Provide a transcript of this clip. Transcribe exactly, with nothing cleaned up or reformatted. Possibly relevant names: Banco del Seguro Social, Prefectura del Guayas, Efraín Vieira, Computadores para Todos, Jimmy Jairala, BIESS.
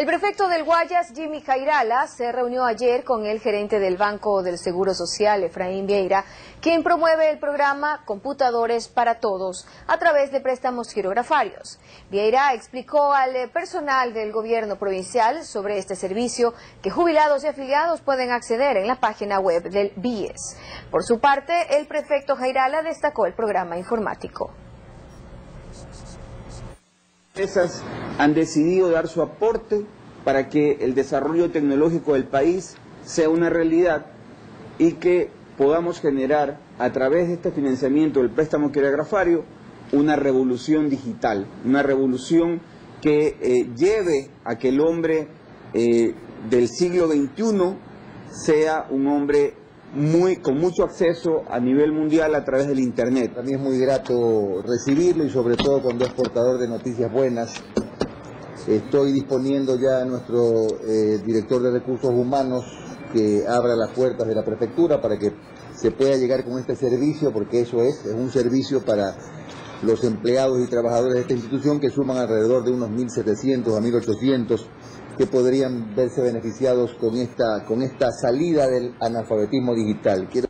El prefecto del Guayas, Jimmy Jairala, se reunió ayer con el gerente del Banco del Seguro Social, Efraín Vieira, quien promueve el programa Computadores para Todos a través de préstamos girografarios. Vieira explicó al personal del gobierno provincial sobre este servicio que jubilados y afiliados pueden acceder en la página web del BIESS. Por su parte, el prefecto Jairala destacó el programa informático. Esas han decidido dar su aporte para que el desarrollo tecnológico del país sea una realidad y que podamos generar a través de este financiamiento del préstamo quiragrafario una revolución digital, una revolución que eh, lleve a que el hombre eh, del siglo veintiuno sea un hombre muy con mucho acceso a nivel mundial a través del Internet. Para mí es muy grato recibirlo y sobre todo cuando es portador de noticias buenas. Estoy disponiendo ya a nuestro eh, director de recursos humanos que abra las puertas de la prefectura para que se pueda llegar con este servicio, porque eso es, es un servicio para los empleados y trabajadores de esta institución, que suman alrededor de unos mil setecientos a mil ochocientos que podrían verse beneficiados con esta, con esta salida del analfabetismo digital. Quiero...